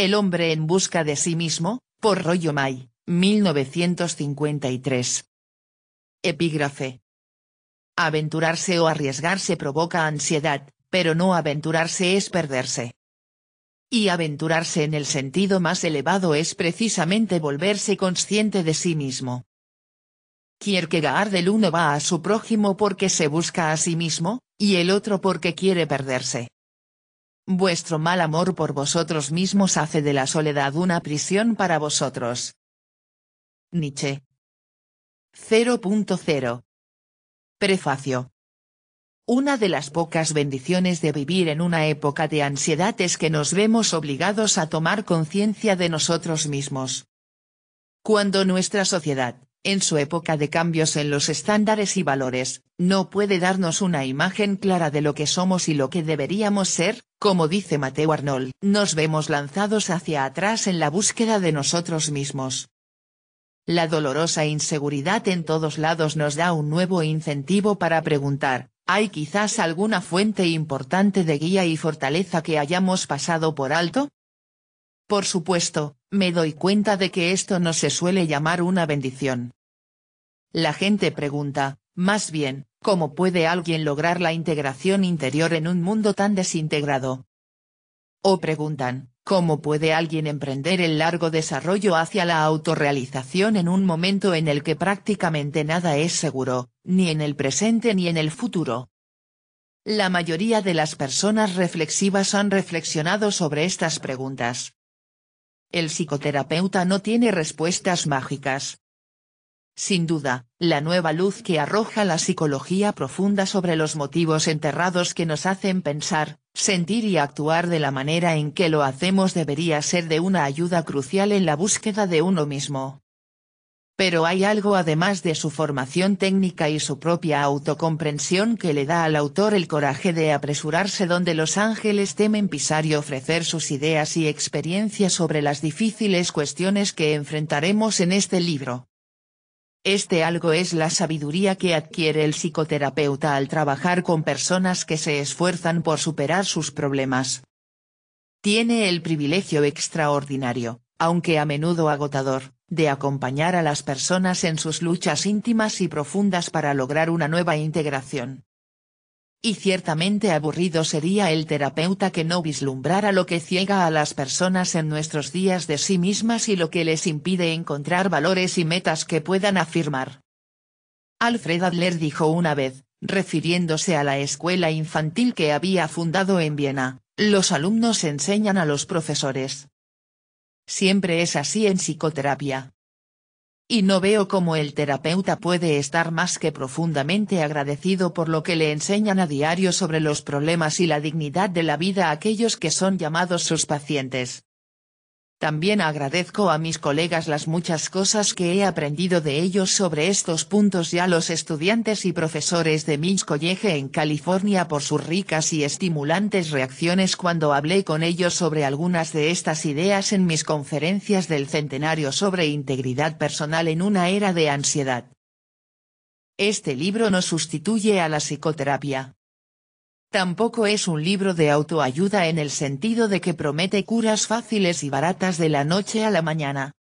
El hombre en busca de sí mismo, por Rollo May, 1953. Epígrafe. Aventurarse o arriesgarse provoca ansiedad, pero no aventurarse es perderse. Y aventurarse en el sentido más elevado es precisamente volverse consciente de sí mismo. Kierkegaard: el uno va a su prójimo porque se busca a sí mismo, y el otro porque quiere perderse. Vuestro mal amor por vosotros mismos hace de la soledad una prisión para vosotros. Nietzsche. 0.0. Prefacio. Una de las pocas bendiciones de vivir en una época de ansiedad es que nos vemos obligados a tomar conciencia de nosotros mismos. Cuando nuestra sociedad, en su época de cambios en los estándares y valores, no puede darnos una imagen clara de lo que somos y lo que deberíamos ser, como dice Matthew Arnold, nos vemos lanzados hacia atrás en la búsqueda de nosotros mismos. La dolorosa inseguridad en todos lados nos da un nuevo incentivo para preguntar: ¿hay quizás alguna fuente importante de guía y fortaleza que hayamos pasado por alto? Por supuesto, me doy cuenta de que esto no se suele llamar una bendición. La gente pregunta, más bien, ¿cómo puede alguien lograr la integración interior en un mundo tan desintegrado? O preguntan, ¿cómo puede alguien emprender el largo desarrollo hacia la autorrealización en un momento en el que prácticamente nada es seguro, ni en el presente ni en el futuro? La mayoría de las personas reflexivas han reflexionado sobre estas preguntas. El psicoterapeuta no tiene respuestas mágicas. Sin duda, la nueva luz que arroja la psicología profunda sobre los motivos enterrados que nos hacen pensar, sentir y actuar de la manera en que lo hacemos debería ser de una ayuda crucial en la búsqueda de uno mismo. Pero hay algo además de su formación técnica y su propia autocomprensión que le da al autor el coraje de apresurarse donde los ángeles temen pisar y ofrecer sus ideas y experiencias sobre las difíciles cuestiones que enfrentaremos en este libro. Este algo es la sabiduría que adquiere el psicoterapeuta al trabajar con personas que se esfuerzan por superar sus problemas. Tiene el privilegio extraordinario, aunque a menudo agotador, de acompañar a las personas en sus luchas íntimas y profundas para lograr una nueva integración. Y ciertamente aburrido sería el terapeuta que no vislumbrara lo que ciega a las personas en nuestros días de sí mismas y lo que les impide encontrar valores y metas que puedan afirmar. Alfred Adler dijo una vez, refiriéndose a la escuela infantil que había fundado en Viena: los alumnos enseñan a los profesores. Siempre es así en psicoterapia. Y no veo cómo el terapeuta puede estar más que profundamente agradecido por lo que le enseñan a diario sobre los problemas y la dignidad de la vida a aquellos que son llamados sus pacientes. También agradezco a mis colegas las muchas cosas que he aprendido de ellos sobre estos puntos y a los estudiantes y profesores de Mills College en California por sus ricas y estimulantes reacciones cuando hablé con ellos sobre algunas de estas ideas en mis conferencias del centenario sobre integridad personal en una era de ansiedad. Este libro no sustituye a la psicoterapia. Tampoco es un libro de autoayuda en el sentido de que promete curas fáciles y baratas de la noche a la mañana.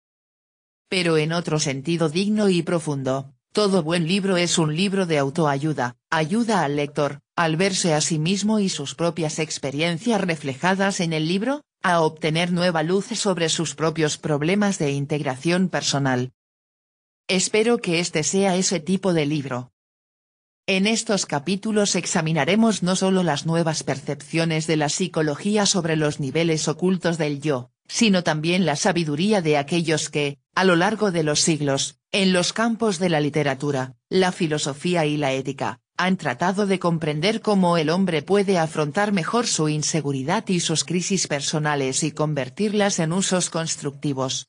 Pero en otro sentido digno y profundo, todo buen libro es un libro de autoayuda, ayuda al lector, al verse a sí mismo y sus propias experiencias reflejadas en el libro, a obtener nueva luz sobre sus propios problemas de integración personal. Espero que este sea ese tipo de libro. En estos capítulos examinaremos no solo las nuevas percepciones de la psicología sobre los niveles ocultos del yo, sino también la sabiduría de aquellos que, a lo largo de los siglos, en los campos de la literatura, la filosofía y la ética, han tratado de comprender cómo el hombre puede afrontar mejor su inseguridad y sus crisis personales y convertirlas en usos constructivos.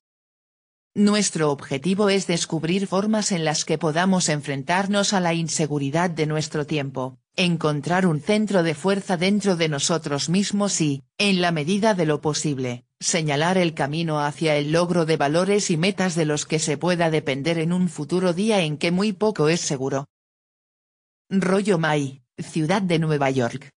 Nuestro objetivo es descubrir formas en las que podamos enfrentarnos a la inseguridad de nuestro tiempo, encontrar un centro de fuerza dentro de nosotros mismos y, en la medida de lo posible, señalar el camino hacia el logro de valores y metas de los que se pueda depender en un futuro día en que muy poco es seguro. Rollo May, Ciudad de Nueva York.